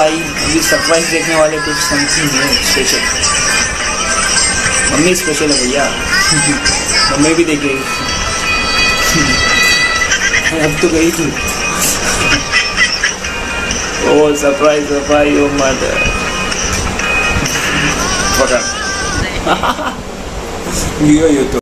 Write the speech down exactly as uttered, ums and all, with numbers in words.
आई ये सरप्राइज देखने वाले कुछ समथिंग है स्पेशल। मम्मी स्पेशल है भैया, मम्मी भी देख रही अब तो गई थी। Oh surprise surprise oh mother पकड़ ये तो